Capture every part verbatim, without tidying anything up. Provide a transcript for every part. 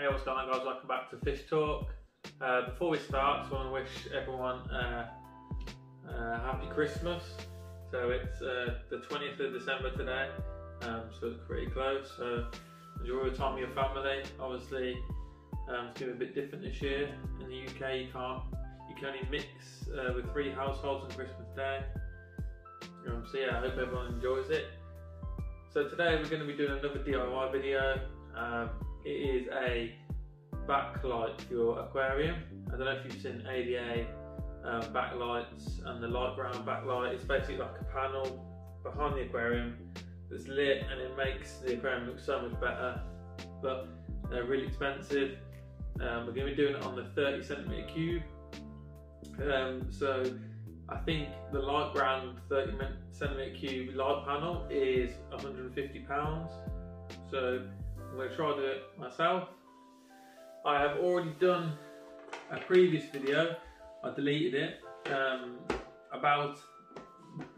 Hey, what's going on guys, welcome back to Fishtorque. Uh, before we start, I want to wish everyone a uh, uh, happy Christmas. So it's uh, the twentieth of December today, um, so it's pretty close. So enjoy the time with your family. Obviously um, it's going to be a bit different this year. In the U K you can't, you can only mix uh, with three households on Christmas Day. Um, so yeah, I hope everyone enjoys it. So today we're going to be doing another D I Y video. Um, It is a backlight for your aquarium. I don't know if you've seen A D A um, backlights and the light brown backlight. It's basically like a panel behind the aquarium that's lit, and it makes the aquarium look so much better. But they're really expensive. Um, we're going to be doing it on the thirty centimeter cube. Um, so I think the light brown thirty centimeter cube light panel is one hundred and fifty pounds. So I'm going to try to do it myself. I have already done a previous video, I deleted it, um, about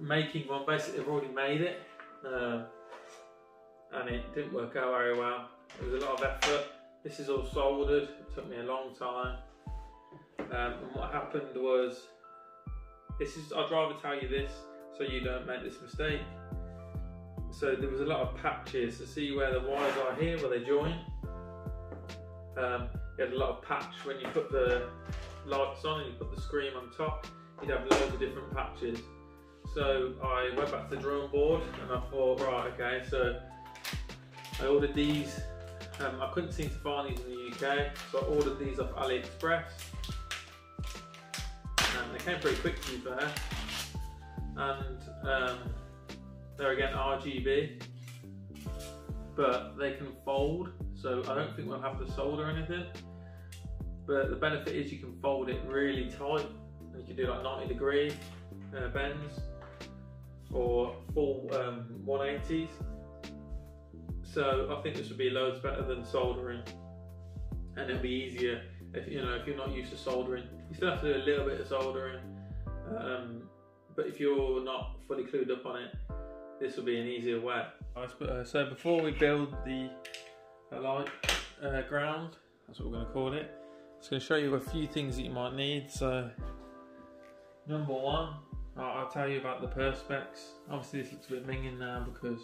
making one. Basically I've already made it, uh, and it didn't work out very well. It was a lot of effort. This is all soldered, it took me a long time. Um, and what happened was, this is, I'd rather tell you this so you don't make this mistake. So there was a lot of patches. So see where the wires are here, where they join. Um, you had a lot of patch when you put the lights on and you put the screen on top. You'd have loads of different patches. So I went back to the drawing board and I thought, right, okay. So I ordered these. Um, I couldn't seem to find these in the U K, so I ordered these off AliExpress. And they came pretty quick to be fair. And um, they're again R G B, but they can fold, so I don't think we'll have to solder anything. But the benefit is you can fold it really tight, and you can do like ninety degree uh, bends or full um, one eighties. So I think this would be loads better than soldering, and it'll be easier if you know if you're not used to soldering. You still have to do a little bit of soldering, um, but if you're not fully clued up on it, this will be an easier way. So before we build the light uh, ground, that's what we're going to call it, I'm just going to show you a few things that you might need. So number one, I'll tell you about the Perspex. Obviously this looks a bit minging now because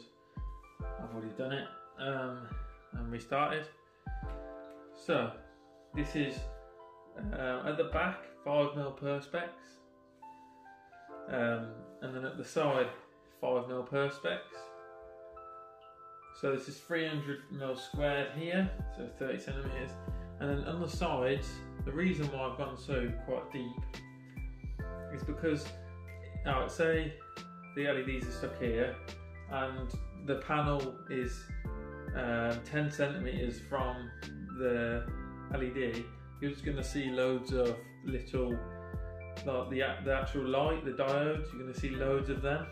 I've already done it um, and restarted. So this is uh, at the back five mil Perspex, um, and then at the side five mil Perspex. So this is three hundred mil squared here, so thirty centimeters. And then on the sides, the reason why I've gone so quite deep is because, I would say, the L E Ds are stuck here, and the panel is uh, ten centimeters from the L E D. You're just going to see loads of little, like the, the actual light, the diodes. You're going to see loads of them.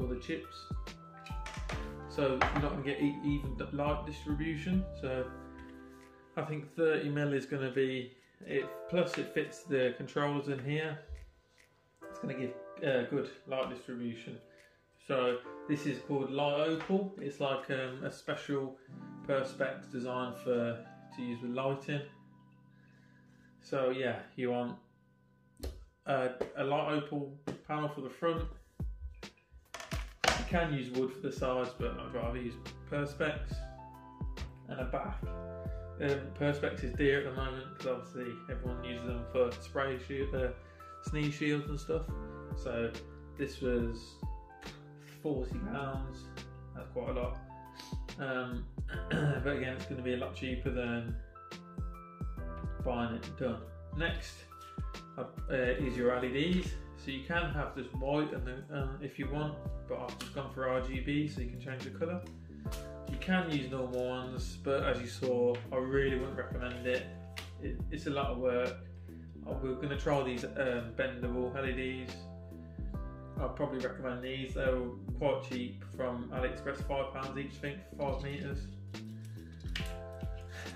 Or the chips, so you're not going to get e even light distribution. So I think thirty mil is going to be it, plus it fits the controllers in here. It's going to give uh, good light distribution. So this is called Light Opal. It's like um, a special Perspex designed for to use with lighting. So yeah, you want uh, a Light Opal panel for the front. You can use wood for the sides, but I'd rather use Perspex. And a back. Um, Perspex is dear at the moment because obviously everyone uses them for spray shield, uh, sneeze shields and stuff. So this was forty pounds, that's quite a lot. Um, but again, it's going to be a lot cheaper than buying it done. Next uh, is your L E Ds. So you can have just white and then, um, if you want, but I've just gone for R G B so you can change the colour. You can use normal ones, but as you saw, I really wouldn't recommend it. it it's a lot of work. Oh, we're going to try these um, bendable L E Ds. I'd probably recommend these. They were quite cheap from AliExpress, five pounds each, I think, for five meters.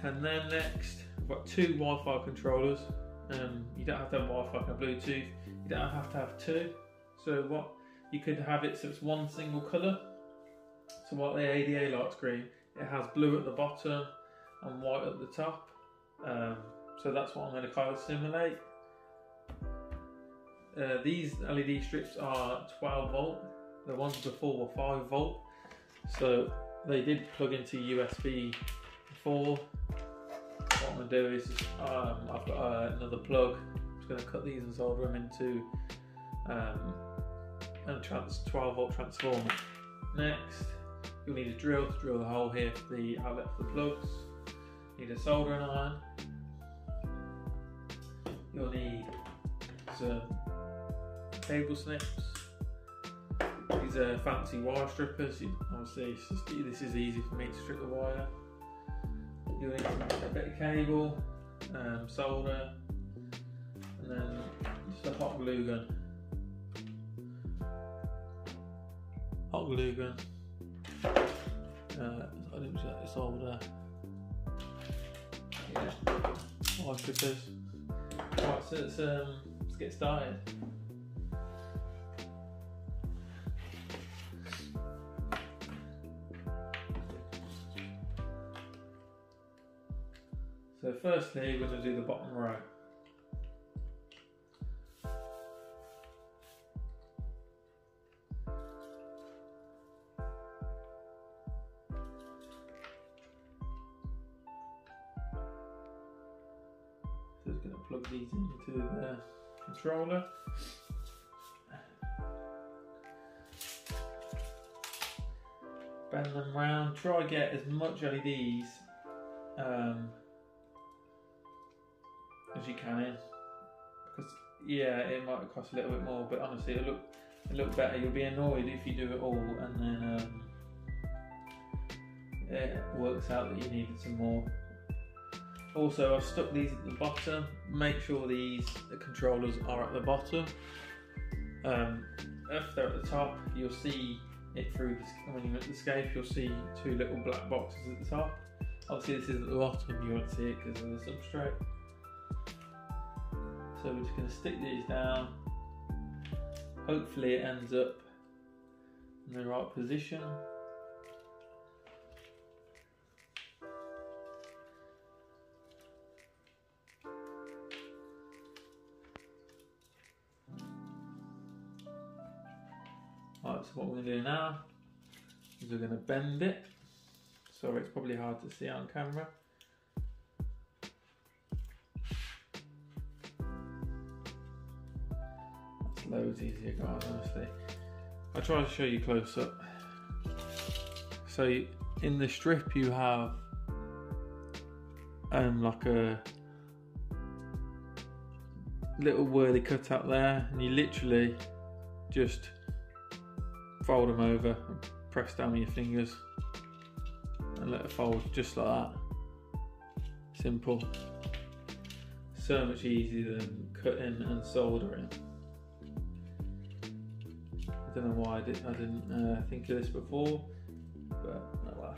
And then next, I've got two Wi-Fi controllers. Um, you don't have to have Wi-Fi or Bluetooth. You don't have to have two. So what you could have it so it's one single colour. So like the A D A light screen, it has blue at the bottom and white at the top. Um, so that's what I'm going to kind of simulate. Uh, these L E D strips are twelve volt, the ones before were five volt, so they did plug into U S B before. What I'm going to do is um, I've got uh, another plug, I'm just going to cut these and solder them into um, a trans twelve volt transformer. Next, you'll need a drill to drill the hole here for the outlet for the plugs. Need a soldering iron. You'll need some cable snips. These are fancy wire strippers. Obviously, it's just, this is easy for me to strip the wire. You'll need a bit of cable, um, solder, and then just a hot glue gun. Hot glue gun. Uh, I didn't see that solder. Yeah, wire strippers. Right, so let's, um, let's get started. So firstly, we're going to do the bottom row. So just going to plug these into the controller. Bend them round. Try to get as much L E Ds um, as you can in, because yeah, it might cost a little bit more, but honestly, it look it look better. You'll be annoyed if you do it all, and then um, it works out that you needed some more. Also, I've stuck these at the bottom. Make sure these the controllers are at the bottom. Um, if they're at the top, you'll see it through the, when you look at the scape, you'll see two little black boxes at the top. Obviously, this is at the bottom. You won't see it because of the substrate. So we're just going to stick these down. Hopefully, it ends up in the right position. Right, so what we're going to do now is we're going to bend it. Sorry, it's probably hard to see on camera. That's loads easier, guys, honestly. I'll try to show you close up. So in the strip you have um, like a little whirly cut out there, and you literally just fold them over and press down with your fingers and let it fold just like that. Simple. So much easier than cutting and soldering. I don't know why I didn't, I didn't uh, think of this before, but oh well.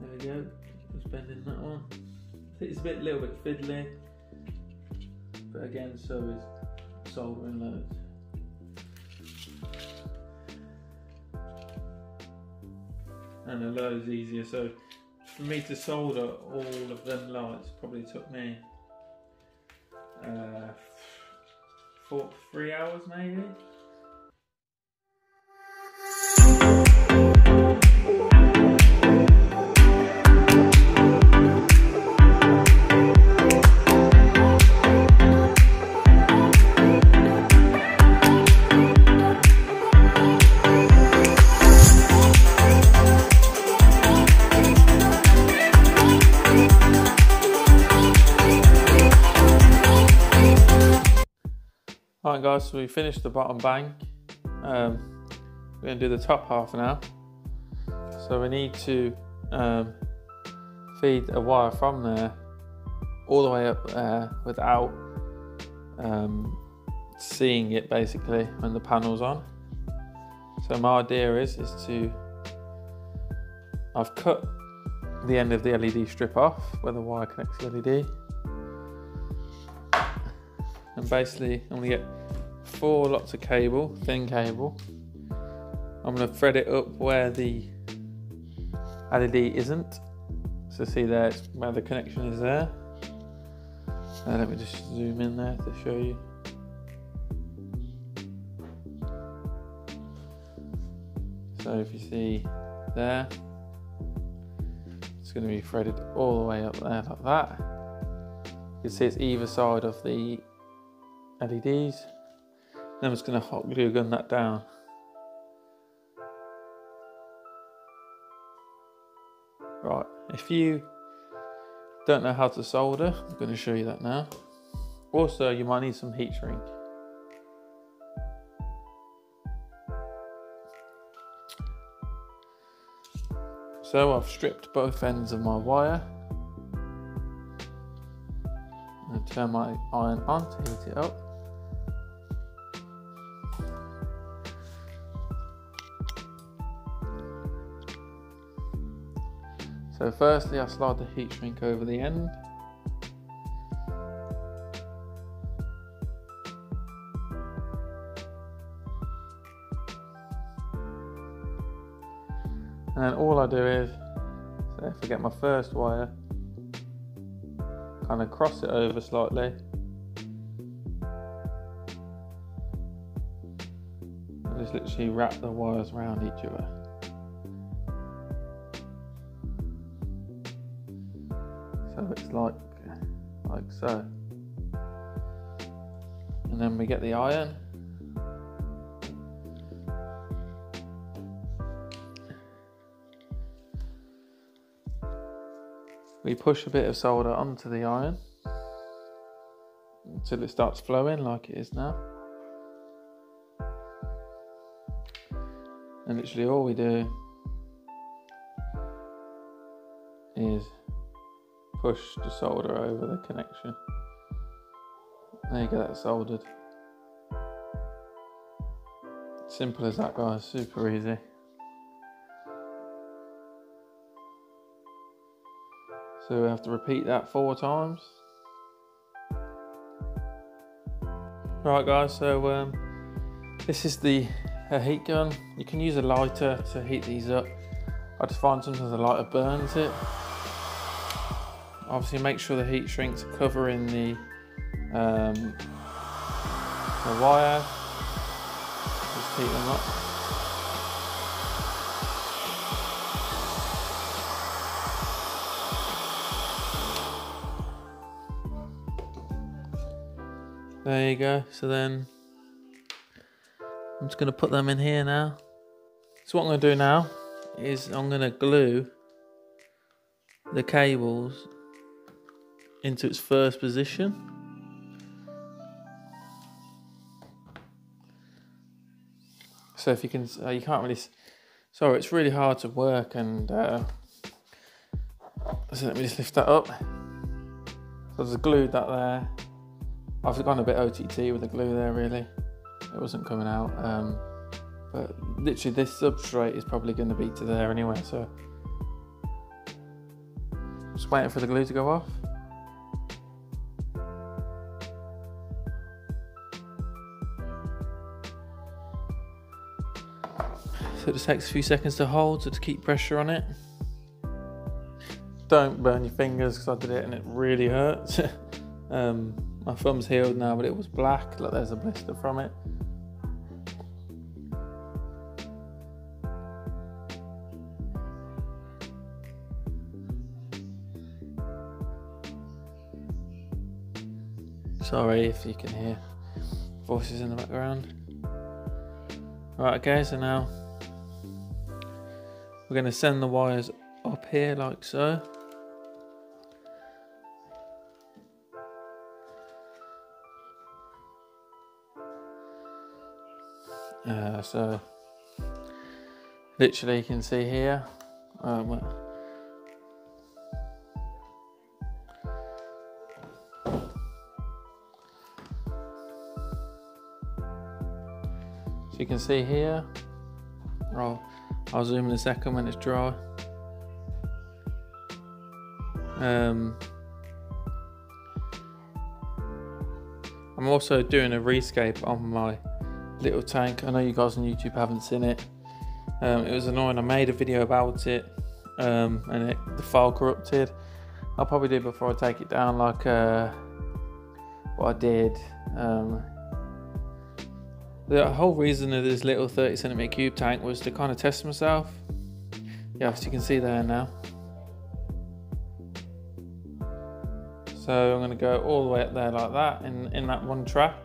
There we go, just bending that one. I think it's a bit, little bit fiddly, but again, so is soldering loads. And a load easier. So for me to solder all of them lights probably took me uh, four, three hours maybe. Alright guys, so we finished the bottom bank. Um, we're going to do the top half now. So we need to um, feed a wire from there all the way up there without um, seeing it basically when the panel's on. So my idea is, is to, I've cut the end of the L E D strip off where the wire connects the L E D. And basically, I'm gonna get four lots of cable, thin cable. I'm gonna thread it up where the L E D isn't. So see there where the connection is there. Uh, let me just zoom in there to show you. So if you see there, it's going to be threaded all the way up there like that. You can see it's either side of the L E Ds. Then I'm just going to hot glue gun that down. Right, if you don't know how to solder, I'm going to show you that now. Also, you might need some heat shrink. So I've stripped both ends of my wire. I'm going to turn my iron on to heat it up. So firstly, I slide the heat shrink over the end. And then all I do is, so if I get my first wire, kind of cross it over slightly. And just literally wrap the wires around each other. So it's like, like so. And then we get the iron. We push a bit of solder onto the iron until it starts flowing like it is now. And literally all we do is push the solder over the connection. There you go, that's soldered. Simple as that, guys, super easy. So we have to repeat that four times. Right guys, so um, this is the uh, heat gun. You can use a lighter to heat these up. I just find sometimes the lighter burns it. Obviously make sure the heat shrink's covering the, um, the wire. Just heat them up. There you go. So then I'm just going to put them in here now. So what I'm going to do now is I'm going to glue the cables into its first position. So if you can, uh, you can't really, sorry, it's really hard to work and uh, so let me just lift that up. So I've glued that there. I've gone a bit O T T with the glue there really. It wasn't coming out. Um, but literally this substrate is probably gonna be to there anyway. So just waiting for the glue to go off. So it just takes a few seconds to hold, so to keep pressure on it. Don't burn your fingers, because I did it and it really hurts. um, my thumb's healed now, but it was black, like there's a blister from it. Sorry if you can hear voices in the background. Right, okay, so now we're going to send the wires up here like so. Uh, so literally you can see here. Um, so you can see here. Roll. I'll zoom in a second when it's dry. Um, I'm also doing a rescape on my little tank. I know you guys on YouTube haven't seen it. Um, it was annoying. I made a video about it um, and it, the file corrupted. I'll probably do before I take it down, like uh, what I did. Um, the whole reason of this little thirty centimeter cube tank was to kind of test myself. Yeah, as you can see there now. So I'm gonna go all the way up there like that in, in that one track.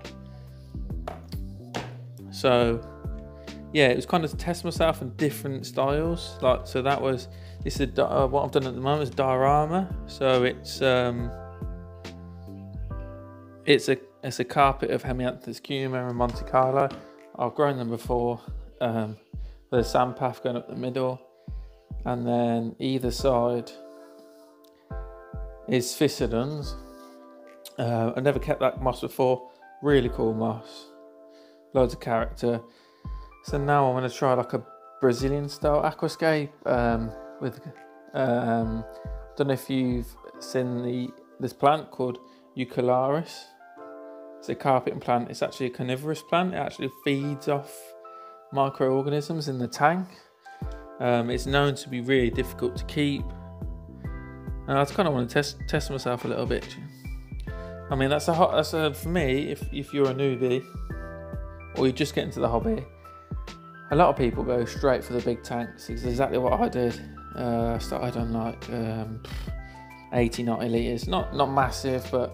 So yeah, it was kind of to test myself in different styles. Like, so that was, this is a, uh, what I've done at the moment is diorama. So it's um, it's a it's a carpet of Hemianthus cuma and Monte Carlo. I've grown them before. Um, with a sand path going up the middle, and then either side is Fissidens. Uh, I've never kept that moss before. Really cool moss, loads of character. So now I'm going to try like a Brazilian style aquascape. Um, with um, I don't know if you've seen the this plant called Eucularis. It's a carpeting plant. It's actually a carnivorous plant. It actually feeds off microorganisms in the tank. Um, it's known to be really difficult to keep. And I just kind of want to test test myself a little bit. I mean, that's a hot. That's a, for me. If if you're a newbie or you just get into the hobby, a lot of people go straight for the big tanks. It's exactly what I did. Uh, I started on like um, eighty, ninety litres. Not not massive, but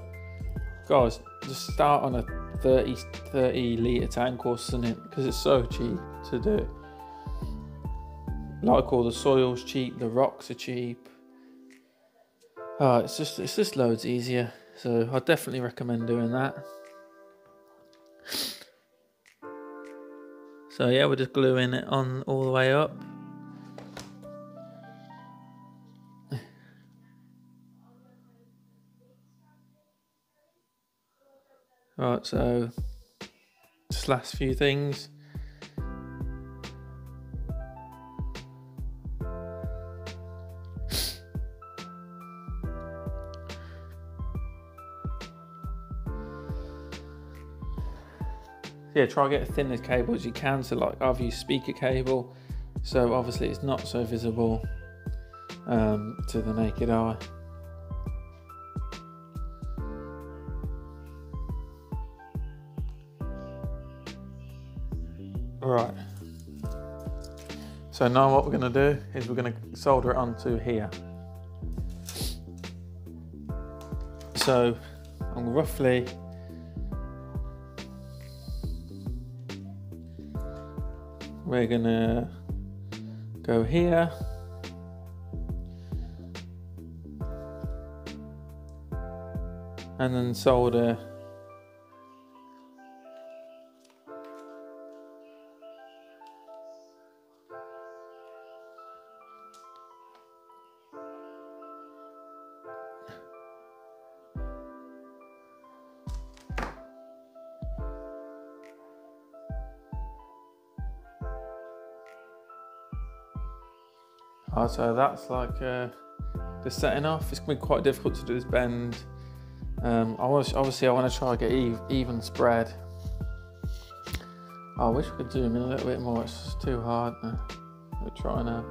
guys, just start on a thirty, thirty litre tank or something, because it's so cheap to do. Like all the soil's cheap, the rocks are cheap. Oh, it's just it's just loads easier, so I definitely recommend doing that. So yeah, we're just gluing it on all the way up. Right, so just last few things. Yeah, try and get as thin a cable as you can. So like I've used speaker cable, so obviously it's not so visible um, to the naked eye. All right, so now what we're going to do is we're going to solder it onto here. So I'm roughly we're gonna go here. And then solder. So that's like uh, the setting off. It's going to be quite difficult to do this bend. Um, I was, obviously I want to try to get eve, even spread. I wish we could zoom in a little bit more, it's just too hard. We're trying to.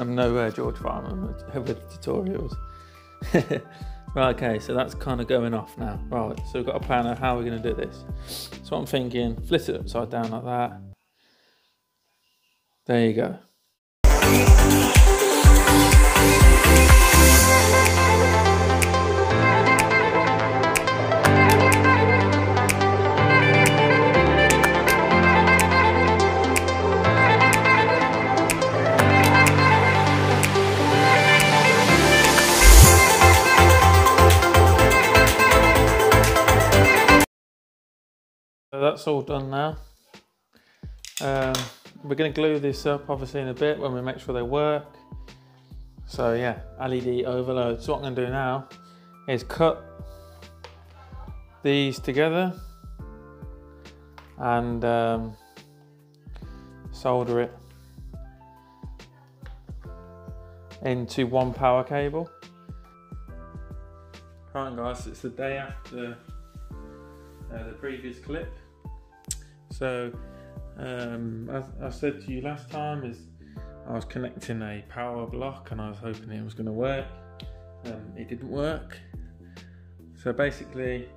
I'm nowhere George Farmer with tutorials. Right, okay, so that's kind of going off now. Right, so we've got a plan of how we're going to do this. So I'm thinking, flip it upside down like that. There you go. That's all done now. Um, we're going to glue this up obviously in a bit when we make sure they work. So yeah, L E D overload. So what I'm going to do now is cut these together and um, solder it into one power cable. Right guys, it's the day after uh, the previous clip. So um, as I said to you last time, is I was connecting a power block and I was hoping it was going to work. Um, it didn't work. So basically,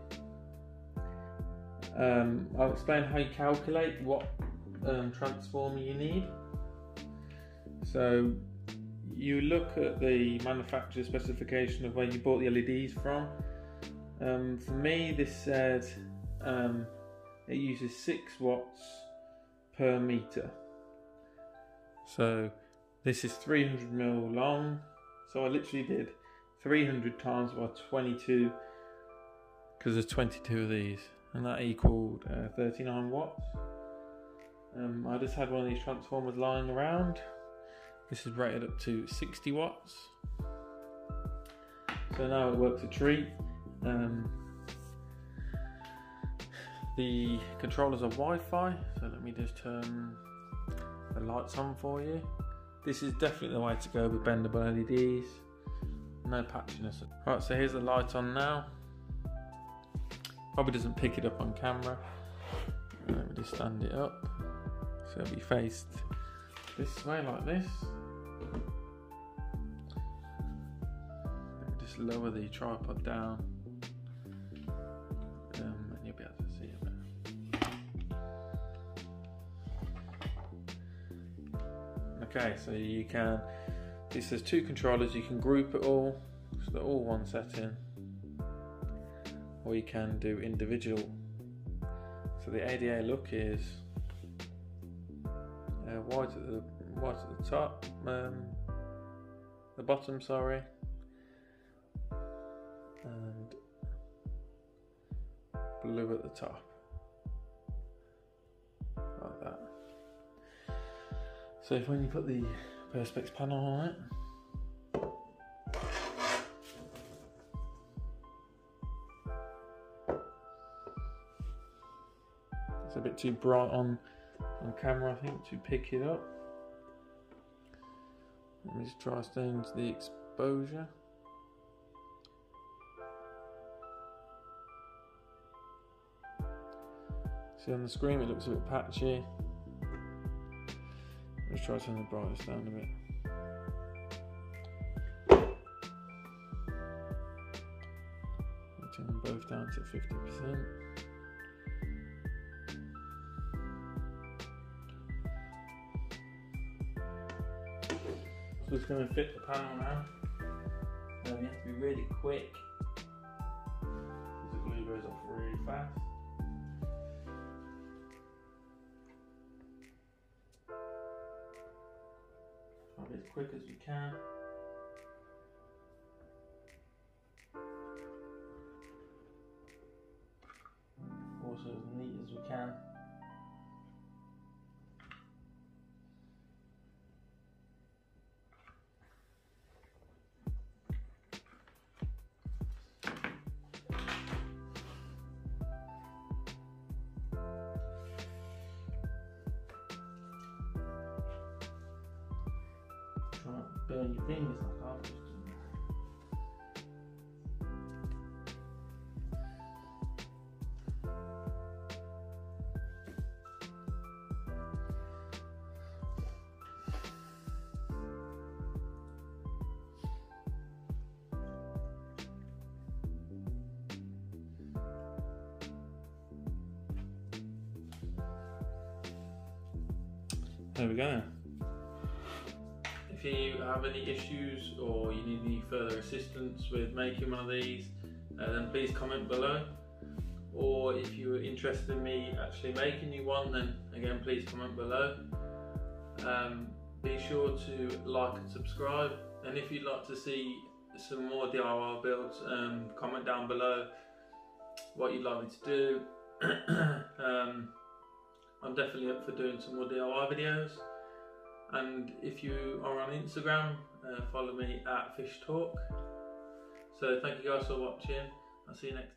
um, I'll explain how you calculate what um, transformer you need. So you look at the manufacturer specification of where you bought the L E Ds from. Um, for me, this said um, it uses six watts per meter. So this is three hundred mil long. So I literally did three hundred times by twenty-two, because there's twenty-two of these, and that equaled uh, thirty-nine watts. Um, I just had one of these transformers lying around. This is rated up to sixty watts. So now it works a treat. Um, the controllers are Wi-Fi, so let me just turn the lights on for you. This is definitely the way to go with bendable L E Ds. No patchiness. Right, so here's the light on now. Probably doesn't pick it up on camera. Let me just stand it up. So it'll be faced this way, like this. Let me just lower the tripod down, um, and you'll be able to see it better. Okay, so you can. It says two controllers. You can group it all, so they're all one setting, or you can do individual. So the A D A look is. Uh, white at the white at the top, um, the bottom, sorry, and blue at the top, like that. So if when you put the Perspex panel on it, it's a bit too bright on. on camera, I think, to pick it up. Let me just try to change the exposure. See, on the screen it looks a bit patchy. Let's try to turn the brightness down a bit. Turn them both down to fifty percent. So it's going to fit the panel now. Um, you have to be really quick, because the glue goes off really fast. Try to be as quick as you can. Also as neat as we can. Burn your fingers like I was doing. There we go. If you have any issues or you need any further assistance with making one of these, uh, then please comment below. Or if you are interested in me actually making you one, then again please comment below. Um, be sure to like and subscribe, and if you'd like to see some more D I Y builds, um, comment down below what you'd like me to do. um, I'm definitely up for doing some more D I Y videos. And if you are on Instagram, uh, follow me at fishtorque. So thank you guys for watching. I'll see you next time.